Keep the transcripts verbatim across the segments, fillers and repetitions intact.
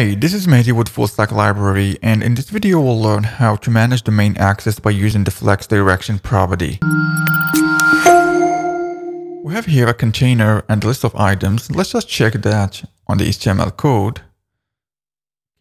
Hey, this is Matei with Fullstack Library, and in this video we'll learn how to manage domain access by using the flex direction property. We have here a container and a list of items. Let's just check that on the H T M L code.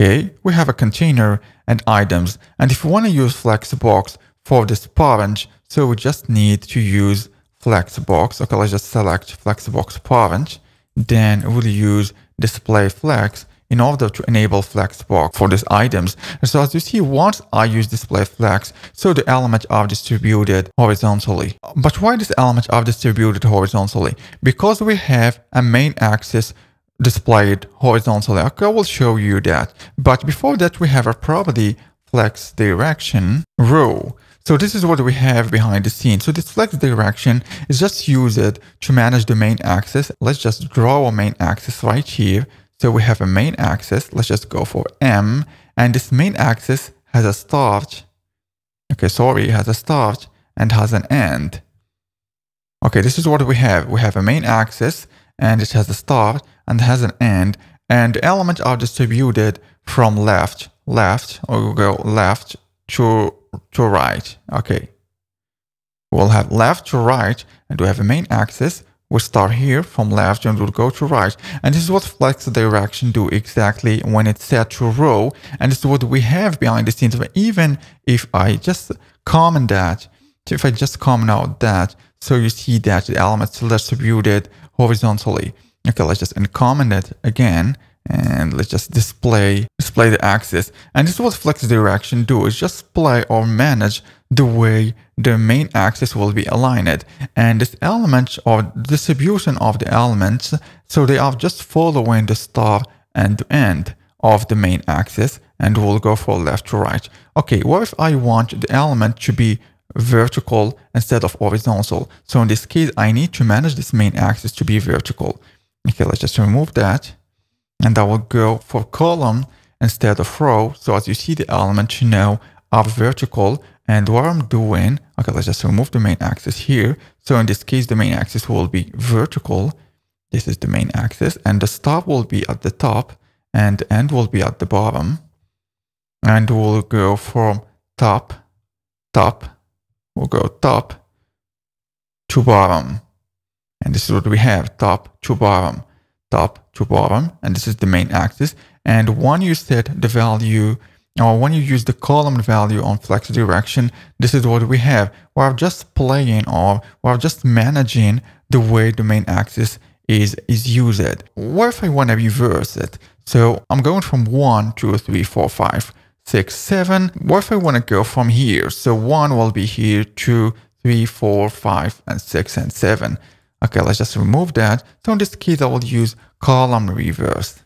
Okay, we have a container and items, and if we want to use flexbox for this parent, so we just need to use flexbox. Okay, let's just select flexbox parent, then we'll use display flex in order to enable flexbox for these items. And so as you see, once I use display flex, so the elements are distributed horizontally. But why these elements are distributed horizontally? Because we have a main axis displayed horizontally. Okay, I will show you that. But before that, we have a property flex direction row. So this is what we have behind the scenes. So this flex direction is just used to manage the main axis. Let's just draw a main axis right here. So we have a main axis, let's just go for M, and this main axis has a start, okay, sorry, has a start and has an end. Okay, this is what we have. We have a main axis, and it has a start and has an end, and the elements are distributed from left, left, or we'll go left to, to right, okay. We'll have left to right, and we have a main axis. We'll start here from left and we'll go to right. And this is what flex direction do exactly when it's set to row. And this is what we have behind the scenes. But even if I just comment that, if I just comment out that, so you see that the elements are distributed horizontally. Okay, let's just uncomment it again. And let's just display display the axis. And this is what flex direction do, is just display or manage the way the main axis will be aligned. And this element or distribution of the elements, so they are just following the start and the end of the main axis, and we'll go for left to right. Okay, what if I want the element to be vertical instead of horizontal? So in this case, I need to manage this main axis to be vertical. Okay, let's just remove that. And I will go for column instead of row. So as you see, the elements now are vertical. And what I'm doing, okay, let's just remove the main axis here. So in this case, the main axis will be vertical. This is the main axis. And the start will be at the top. And the end will be at the bottom. And we'll go from top, top. We'll go top to bottom. And this is what we have, top to bottom. Top to bottom, and this is the main axis. And when you set the value, or when you use the column value on flex direction, this is what we have. We're just playing, or we're just managing the way the main axis is is used. What if I want to reverse it? So I'm going from one, two, three, four, five, six, seven. What if I want to go from here? So one will be here, two, three, four, five, and six, and seven. Okay, let's just remove that. So in this case, I will use column reverse.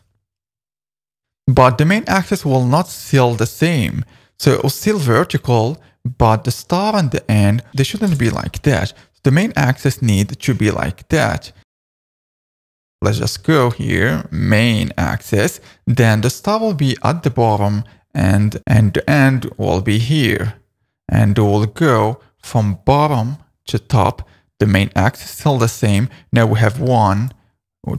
But the main axis will not still the same. So it will still vertical, but the start and the end, they shouldn't be like that. The main axis need to be like that. Let's just go here, main axis. Then the start will be at the bottom, and, and the end will be here. And it will go from bottom to top. The main axis is still the same. Now we have one,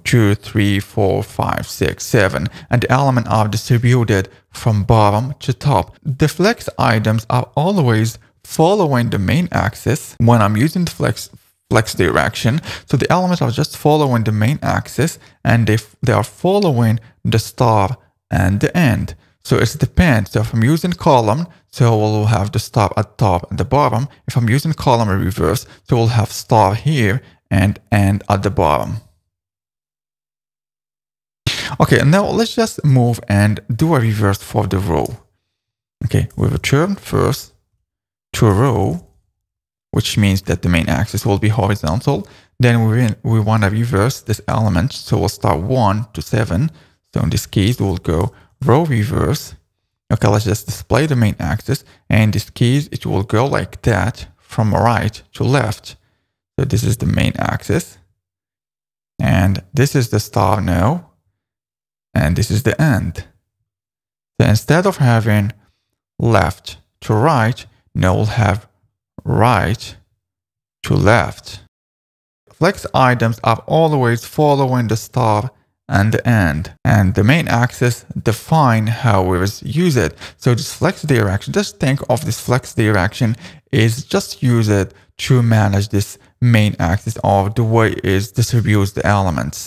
two, three, four, five, six, seven, and the elements are distributed from bottom to top. The flex items are always following the main axis when I'm using the flex flex direction. So the elements are just following the main axis, and they they are following the start and the end. So it depends. So if I'm using column, so we'll have the start at top and the bottom. If I'm using column reverse, so we'll have start here and end at the bottom. Okay, and now let's just move and do a reverse for the row. Okay, we return first to a row, which means that the main axis will be horizontal. Then we, we want to reverse this element. So we'll start one to seven. So in this case, we'll go row reverse. Okay, let's just display the main axis, and in this case it will go like that from right to left. So this is the main axis, and this is the start now, and this is the end. So instead of having left to right, now we'll have right to left. Flex items are always following the start and end. And the main axis define how we use it. So this flex direction, just think of this flex direction is just use it to manage this main axis of the way it distributes the elements.